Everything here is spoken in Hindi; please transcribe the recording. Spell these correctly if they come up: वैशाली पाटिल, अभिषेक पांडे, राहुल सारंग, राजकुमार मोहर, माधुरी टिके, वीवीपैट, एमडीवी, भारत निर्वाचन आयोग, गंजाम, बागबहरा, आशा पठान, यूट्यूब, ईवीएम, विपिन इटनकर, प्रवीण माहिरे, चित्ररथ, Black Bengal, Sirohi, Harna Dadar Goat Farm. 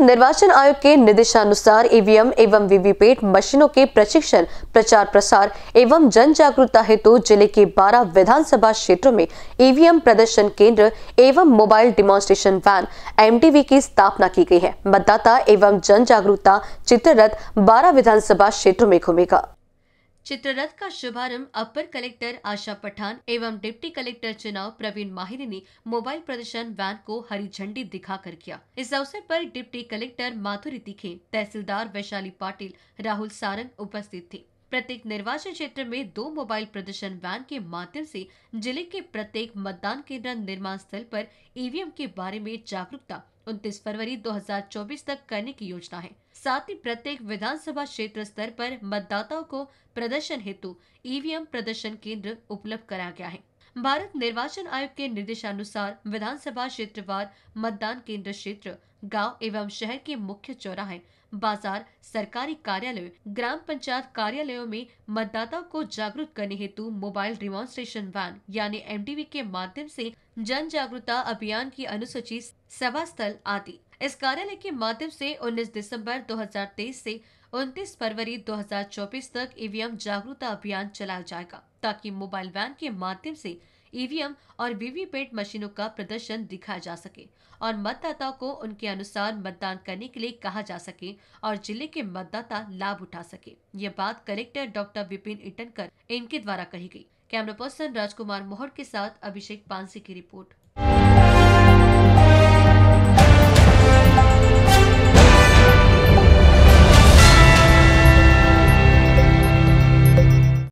भारत निर्वाचन आयोग के निर्देशानुसार ईवीएम एवं वीवीपैट मशीनों के प्रशिक्षण, प्रचार प्रसार एवं जन जागरूकता हेतु जिले के 12 विधानसभा क्षेत्रों में ईवीएम प्रदर्शन केंद्र एवं मोबाइल डिमॉन्स्ट्रेशन वैन (एमडीवी) की स्थापना की गई है। मतदाता एवं जन जागरूकता चित्ररथ 12 विधानसभा क्षेत्रों में घूमेगा। चित्ररथ का शुभारंभ अपर कलेक्टर आशा पठान एवं डिप्टी कलेक्टर चुनाव प्रवीण माहिरे ने मोबाइल प्रदर्शन वैन को हरी झंडी दिखाकर किया। इस अवसर पर डिप्टी कलेक्टर माधुरी टिके, तहसीलदार वैशाली पाटिल, राहुल सारंग उपस्थित थे। प्रत्येक निर्वाचन क्षेत्र में 2 मोबाइल प्रदर्शन वैन के माध्यम से जिले के प्रत्येक मतदान केंद्र निर्माण स्थल पर ईवीएम के बारे में जागरूकता 29 फरवरी 2024 तक करने की योजना है। साथ ही प्रत्येक विधानसभा क्षेत्र स्तर पर मतदाताओं को प्रदर्शन हेतु ईवीएम प्रदर्शन केंद्र उपलब्ध कराया गया है। भारत निर्वाचन आयोग के निर्देशानुसार विधानसभा क्षेत्रवार मतदान केंद्र क्षेत्र, गांव एवं शहर के मुख्य चौराहे, बाजार, सरकारी कार्यालय, ग्राम पंचायत कार्यालयों में मतदाताओं को जागरूक करने हेतु मोबाइल डिमॉन्स्ट्रेशन वैन यानी एमडीवी के माध्यम से जन जागरूकता अभियान की अनुसूची, सभा स्थल आदि। इस कार्यालय के माध्यम से 19 दिसंबर 2023 से 29 फरवरी 2024 तक ईवीएम जागरूकता अभियान चलाया जाएगा, ताकि मोबाइल वैन के माध्यम से ईवीएम और वीवीपैट मशीनों का प्रदर्शन दिखाया जा सके और मतदाताओं को उनके अनुसार मतदान करने के लिए कहा जा सके और जिले के मतदाता लाभ उठा सके। ये बात कलेक्टर डॉक्टर विपिन इटनकर इनके द्वारा कही गई। कैमरा पर्सन राजकुमार मोहर के साथ अभिषेक पांडे की रिपोर्ट।